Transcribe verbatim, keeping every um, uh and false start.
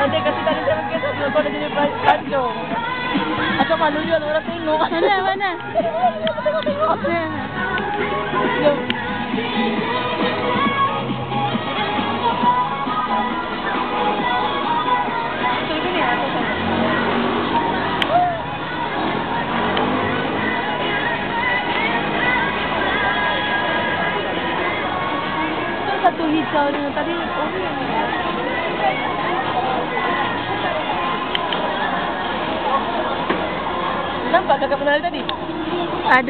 Nanti kasih tadi sama kita belum pada jadi pancong. Atau malu juga orang tengok. Mana mana? Tengok tengok. Satu hijau ni tadi. Nampak kakak penari tadi? Ada.